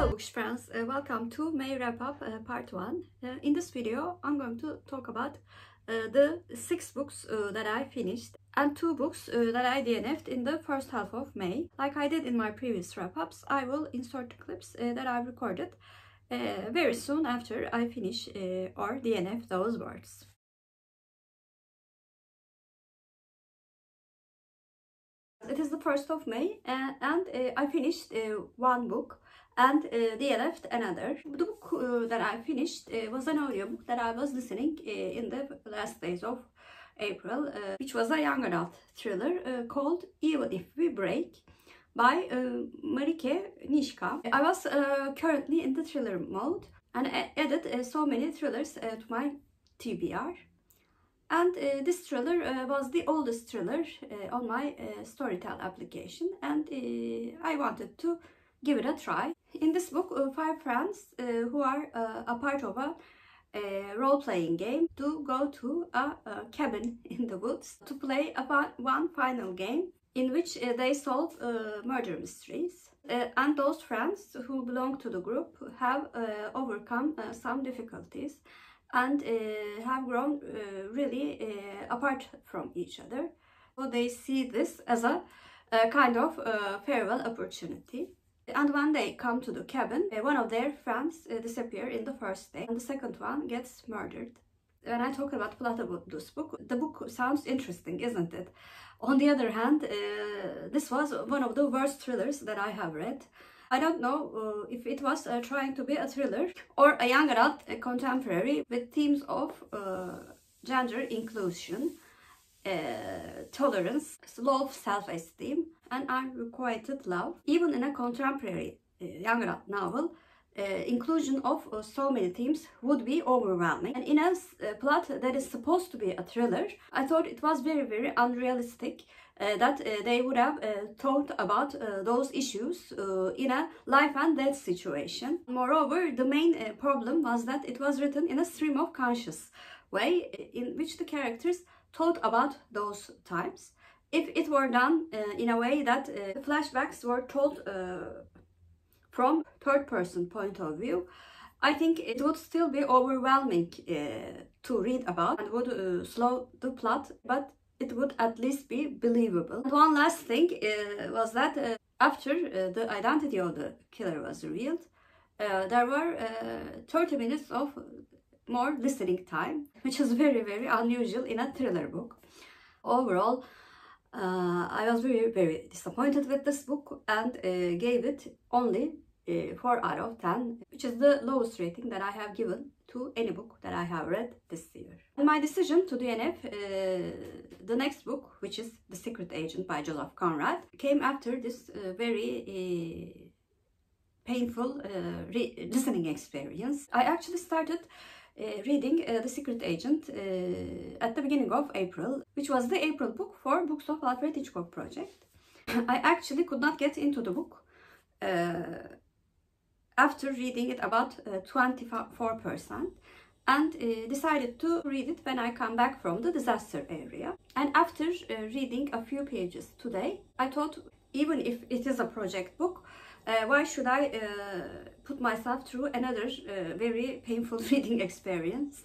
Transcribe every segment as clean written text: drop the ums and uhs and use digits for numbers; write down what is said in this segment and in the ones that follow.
Hello Bookish friends, welcome to May Wrap Up Part 1. In this video I'm going to talk about the 6 books that I finished and 2 books that I DNF'd in the first half of May. Like I did in my previous wrap-ups, I will insert the clips that I've recorded very soon after I finish or DNF those works. It is the 1st of May and I finished one book and DNF'd another. The book that I finished was an audiobook that I was listening in the last days of April, which was a young adult thriller called Even If We Break by Marieke Nijkamp. I was currently in the thriller mode and added so many thrillers to my TBR. And this thriller was the oldest thriller on my Storytel application, and I wanted to give it a try. In this book, 5 friends who are a part of a role-playing game do go to a cabin in the woods to play one final game in which they solve murder mysteries. And those friends who belong to the group have overcome some difficulties and have grown really apart from each other. So they see this as a kind of farewell opportunity. And when they come to the cabin, one of their friends disappears in the first day and the second one gets murdered. When I talk about plot about this book, the book sounds interesting, isn't it? On the other hand, this was one of the worst thrillers that I have read. I don't know if it was trying to be a thriller or a young adult contemporary with themes of gender inclusion, tolerance, low self-esteem and unrequited love. Even in a contemporary young adult novel, inclusion of so many themes would be overwhelming. And in a plot that is supposed to be a thriller, I thought it was very, very unrealistic that they would have thought about those issues in a life and death situation. Moreover, the main problem was that it was written in a stream of conscious way in which the characters thought about those times. If it were done in a way that the flashbacks were told from third-person point of view, I think it would still be overwhelming to read about and would slow the plot, but it would at least be believable. And one last thing was that after the identity of the killer was revealed, there were 30 minutes of more listening time, which is very, very unusual in a thriller book. Overall, I was very, very disappointed with this book and gave it only 4 out of 10, which is the lowest rating that I have given to any book that I have read this year. And my decision to DNF the next book, which is The Secret Agent by Joseph Conrad, came after this very painful listening experience. I actually started reading The Secret Agent at the beginning of April, which was the April book for Books of Alfred Hitchcock Project. I actually could not get into the book after reading it about 24% and decided to read it when I come back from the disaster area. And after reading a few pages today, I thought, even if it is a project book, why should I put myself through another very painful reading experience?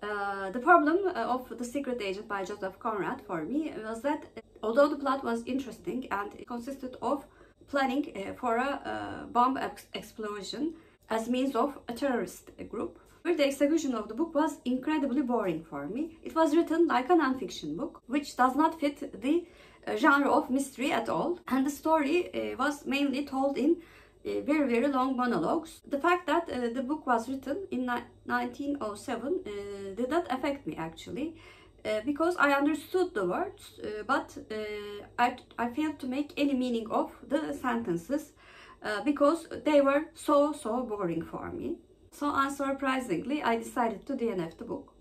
The problem of The Secret Agent by Joseph Conrad for me was that although the plot was interesting and it consisted of planning for a bomb explosion as means of a terrorist group, the execution of the book was incredibly boring for me. It was written like a non-fiction book, which does not fit the genre of mystery at all, and the story was mainly told in very, very long monologues. The fact that the book was written in 1907 did not affect me actually, because I understood the words, but I failed to make any meaning of the sentences because they were so boring for me. So unsurprisingly, I decided to DNF the book.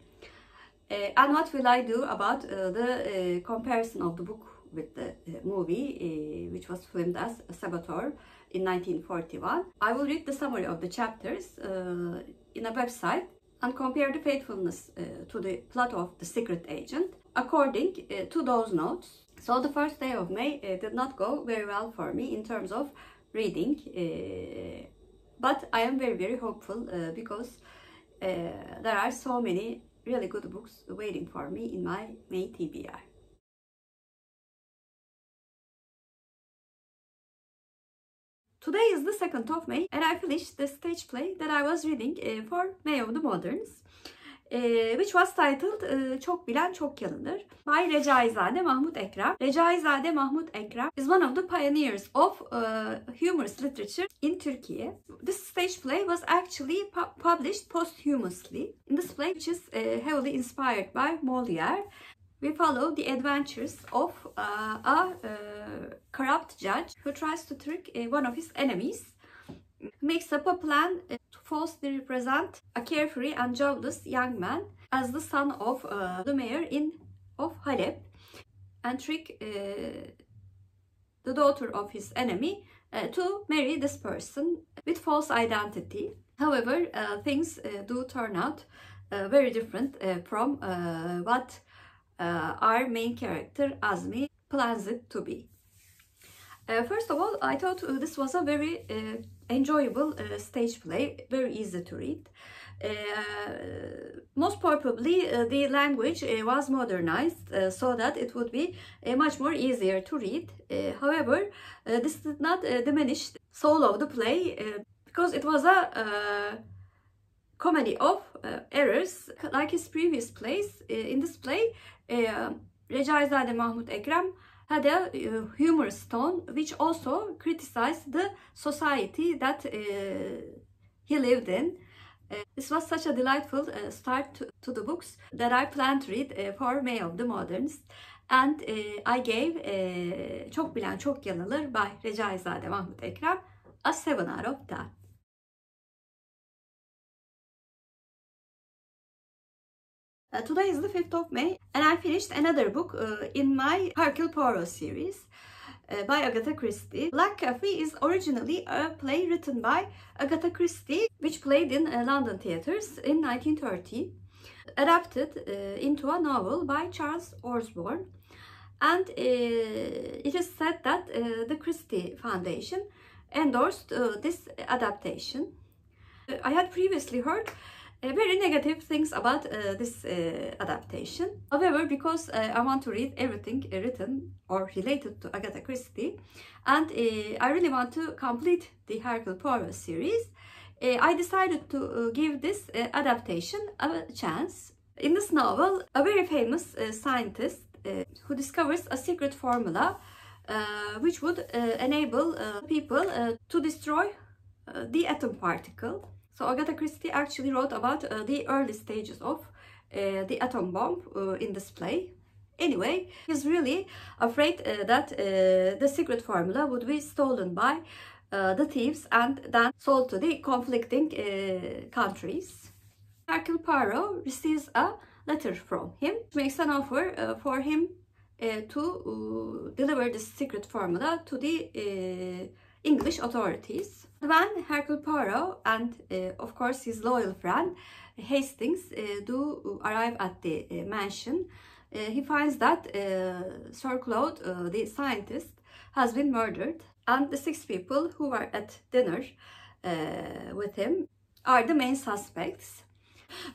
And what will I do about the comparison of the book with the movie, which was filmed as Saboteur in 1941? I will read the summary of the chapters in a website and compare the faithfulness to the plot of The Secret Agent according to those notes. So the first day of May did not go very well for me in terms of reading But I am very, very hopeful because there are so many really good books waiting for me in my May TBR. Today is the 2nd of May and I finished the stage play that I was reading for May of the Moderns, which was titled Çok Bilen Çok Yanılır by Recaizade Mahmut Ekrem. Recaizade Mahmut Ekrem is one of the pioneers of humorous literature in Turkey. This stage play was actually published posthumously. In this play, which is heavily inspired by Moliere, we follow the adventures of a corrupt judge who tries to trick one of his enemies, makes up a plan to falsely represent a carefree and jobless young man as the son of the mayor of Halep, and trick the daughter of his enemy to marry this person with false identity. However, things do turn out very different from what our main character Azmi plans it to be. First of all, I thought this was a very enjoyable stage play, very easy to read. Most probably the language was modernized so that it would be much more easier to read. However, this did not diminish the soul of the play because it was a comedy of errors. Like his previous plays, in this play Recaizade Mahmut Ekrem had a humorous tone which also criticized the society that he lived in. This was such a delightful start to the books that I plan to read for May of the Moderns, and I gave Çok Bilen Çok Yanılır by Recaizade Mahmut Ekrem a 7 out of 10. Today is the 5th of May and I finished another book in my Hercule Poirot series by Agatha Christie. Black Coffee is originally a play written by Agatha Christie which played in London theatres in 1930, adapted into a novel by Charles Osborne, and it is said that the Christie Foundation endorsed this adaptation. I had previously heard very negative things about this adaptation. However, because I want to read everything written or related to Agatha Christie, and I really want to complete the Hercule Poirot series, I decided to give this adaptation a chance. In this novel, a very famous scientist who discovers a secret formula which would enable people to destroy the atom particle. So Agatha Christie actually wrote about the early stages of the atom bomb in this play. Anyway, he's really afraid that the secret formula would be stolen by the thieves and then sold to the conflicting countries. Hercule Poirot receives a letter from him, makes an offer for him to deliver the secret formula to the English authorities. When Hercule Poirot and of course his loyal friend Hastings do arrive at the mansion, he finds that Sir Claude, the scientist, has been murdered, and the 6 people who were at dinner with him are the main suspects.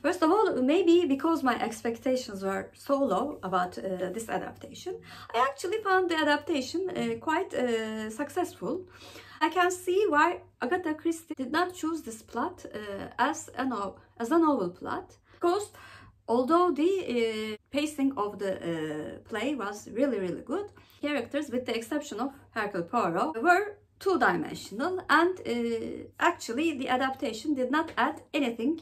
First of all, maybe because my expectations were so low about this adaptation, I actually found the adaptation quite successful. I can see why Agatha Christie did not choose this plot as a novel plot, because although the pacing of the play was really, really good, characters, with the exception of Hercule Poirot, were two-dimensional, and actually the adaptation did not add anything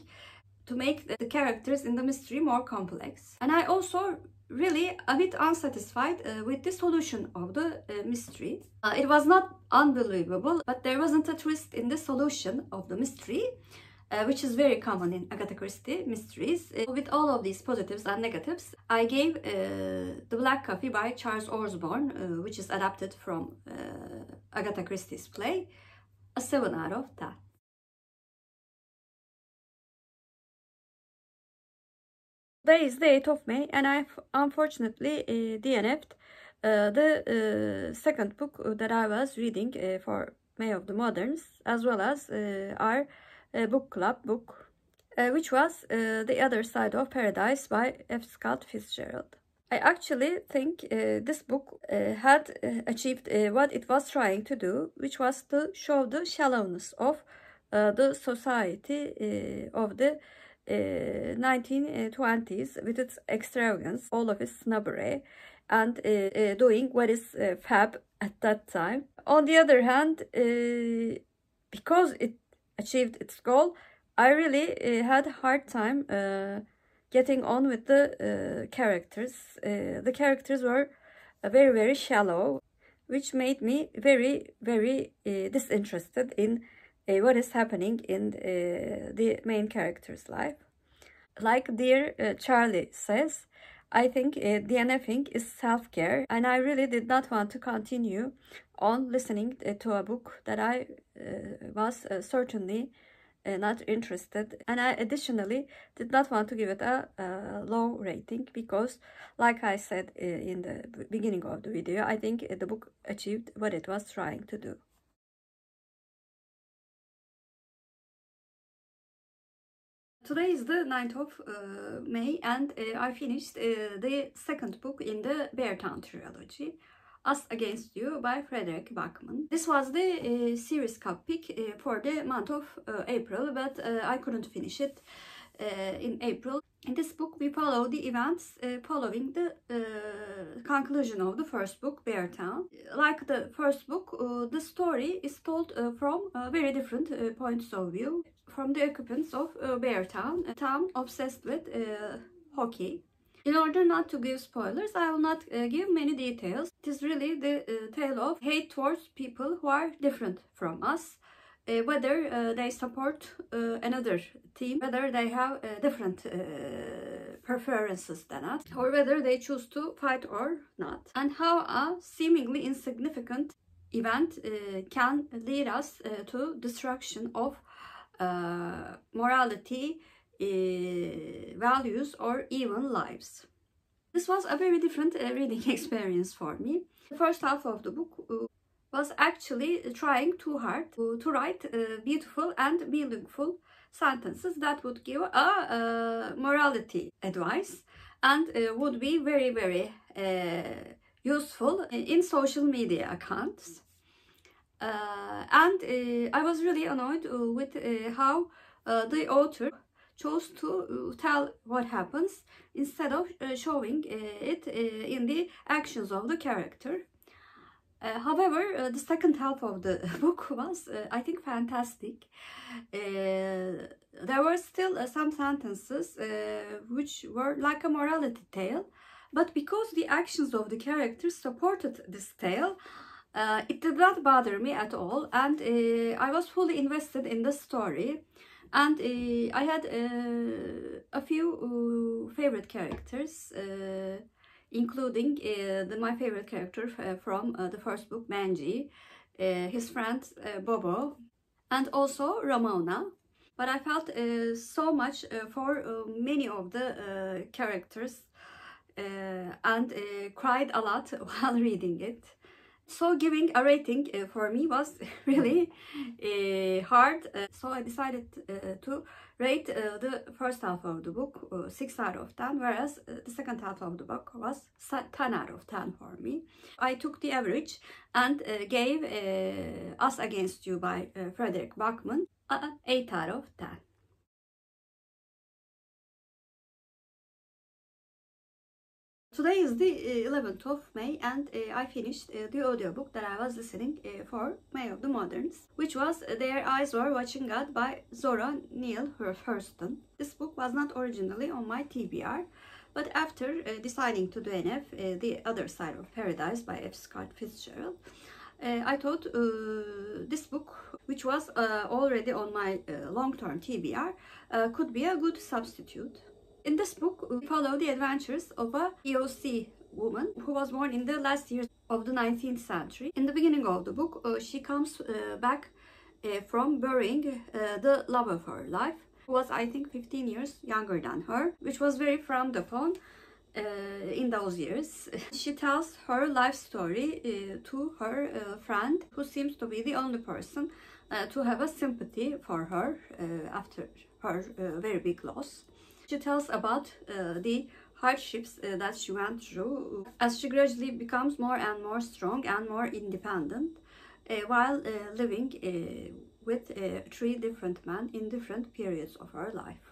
to make the characters in the mystery more complex. And I also really a bit unsatisfied with the solution of the mystery. It was not unbelievable, but there wasn't a twist in the solution of the mystery, which is very common in Agatha Christie mysteries. With all of these positives and negatives, I gave The Black Coffee by Charles Osborne, which is adapted from Agatha Christie's play, a 7 out of 10. Today is the 8th of May and I unfortunately DNF'd the second book that I was reading for May of the Moderns, as well as our book club book, which was The Other Side of Paradise by F. Scott Fitzgerald. I actually think this book had achieved what it was trying to do, which was to show the shallowness of the society of the 1920s with its extravagance, all of its snobbery, and doing what is fab at that time. On the other hand, because it achieved its goal, I really had a hard time getting on with the characters. The characters were very, very shallow, which made me very, very disinterested in what is happening in the main character's life. Like dear Charlie says, I think DNFing is self-care, and I really did not want to continue on listening to a book that I was certainly not interested, and I additionally did not want to give it a low rating because, like I said in the beginning of the video, I think the book achieved what it was trying to do. Today is the 9th of May, and I finished the second book in the Beartown trilogy, Us Against You by Fredrik Backman. This was the series cup pick for the month of April, but I couldn't finish it in April. In this book we follow the events following the conclusion of the first book, Beartown. Like the first book, the story is told from very different points of view. From the occupants of Beartown, a town obsessed with hockey. In order not to give spoilers, I will not give many details. It is really the tale of hate towards people who are different from us, whether they support another team, whether they have different preferences than us, or whether they choose to fight or not, and how a seemingly insignificant event can lead us to destruction of morality, values, or even lives. This was a very different reading experience for me. The first half of the book was actually trying too hard to write beautiful and meaningful sentences that would give a morality advice and would be very, very useful in social media accounts. And I was really annoyed with how the author chose to tell what happens instead of showing it in the actions of the character. However, the second half of the book was, I think, fantastic. There were still some sentences which were like a morality tale, but because the actions of the characters supported this tale, it did not bother me at all, and I was fully invested in the story, and I had a few favorite characters, including my favorite character from the first book, Manji, his friend Bobo, and also Ramona. But I felt so much for many of the characters and cried a lot while reading it. So giving a rating for me was really hard, so I decided to rate the first half of the book 6 out of 10, whereas the second half of the book was 10 out of 10 for me. I took the average and gave Us Against You by Fredrik Backman 8 out of 10. Today is the 11th of May, and I finished the audiobook that I was listening for May of the Moderns, which was Their Eyes Were Watching God by Zora Neale Hurston. This book was not originally on my TBR, but after deciding to DNF The Other Side of Paradise by F. Scott Fitzgerald, I thought this book, which was already on my long-term TBR, could be a good substitute. In this book, we follow the adventures of a POC woman who was born in the last years of the 19th century. In the beginning of the book, she comes back from burying the love of her life, who was, I think, 15 years younger than her, which was very frowned upon in those years. She tells her life story to her friend, who seems to be the only person to have a sympathy for her after her very big loss. She tells about the hardships that she went through as she gradually becomes more and more strong and more independent while living with three different men in different periods of her life.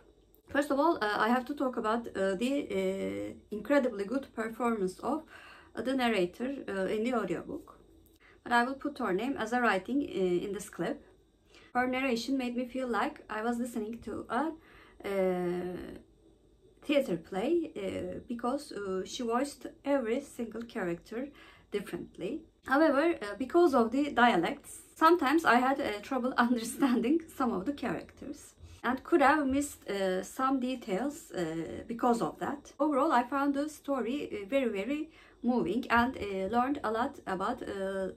First of all, I have to talk about the incredibly good performance of the narrator in the audiobook. But I will put her name as a writing in this clip. Her narration made me feel like I was listening to a theater play because she voiced every single character differently. However, because of the dialects, sometimes I had trouble understanding some of the characters and could have missed some details because of that. Overall, I found the story very, very moving and learned a lot about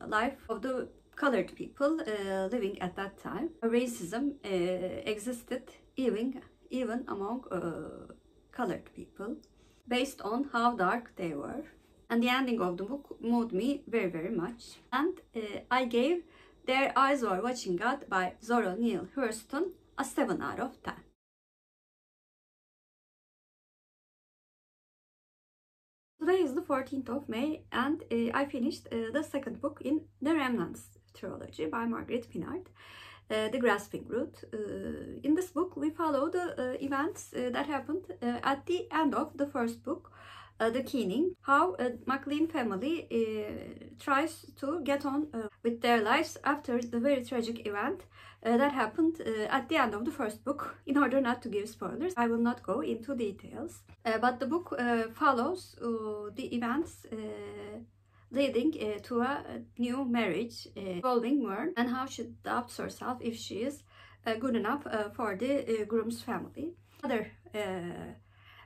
life of the colored people living at that time. Racism existed even among colored people, based on how dark they were. And the ending of the book moved me very, very much. And I gave Their Eyes Were Watching God by Zora Neale Hurston a 7 out of 10. Today is the 14th of May and I finished the second book in the Remnants trilogy by Margaret Pinard, The Grasping Root. In this book we follow the events that happened at the end of the first book, The Keening, how a MacLean family tries to get on with their lives after the very tragic event that happened at the end of the first book. In order not to give spoilers, I will not go into details. But the book follows the events leading to a new marriage involving Mern, and how she doubts herself if she is good enough for the groom's family. Other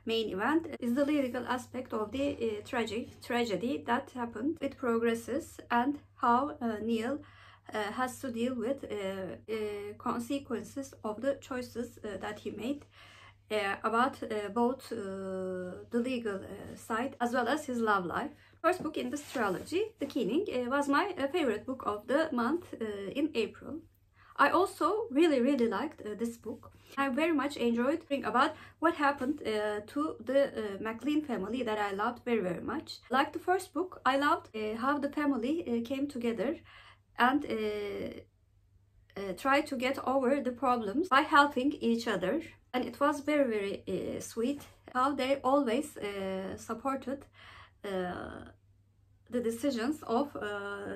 main event is the lyrical aspect of the tragedy that happened. It progresses and how Neale has to deal with consequences of the choices that he made about both the legal side as well as his love life. First book in this trilogy, The Keening, was my favorite book of the month in April. I also really liked this book. I very much enjoyed reading about what happened to the MacLean family that I loved very much. Like the first book, I loved how the family came together and tried to get over the problems by helping each other. And it was very sweet how they always supported the decisions of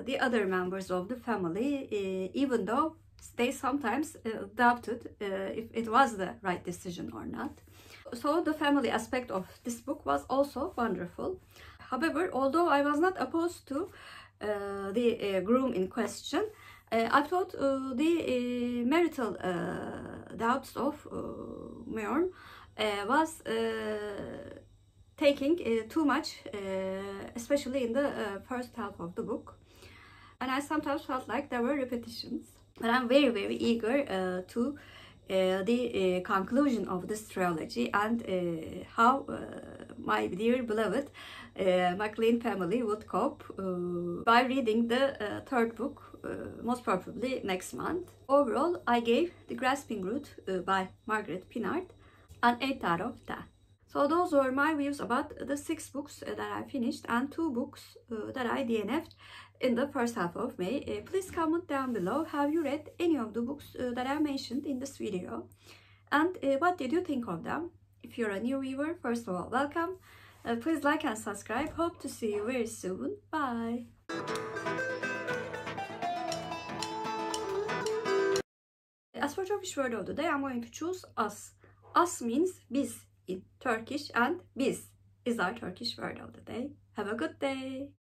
the other members of the family, even though they sometimes doubted if it was the right decision or not. So the family aspect of this book was also wonderful. However, although I was not opposed to the groom in question, I thought the marital doubts of Mern was taking too much, especially in the first half of the book. And I sometimes felt like there were repetitions. But I'm very eager to the conclusion of this trilogy and how my dear beloved MacLean family would cope by reading the third book, most probably next month. Overall, I gave The Grasping Root by Margaret Pinard an 8 out of 10. So those were my views about the 6 books that I finished and 2 books that I DNF'd in the first half of May. Please comment down below, have you read any of the books that I mentioned in this video? And what did you think of them? If you're a new viewer, first of all, welcome. Please like and subscribe. Hope to see you very soon. Bye. As for Turkish word of the day, I'm going to choose us. Us means biz in Turkish, and biz is our Turkish word of the day. Have a good day.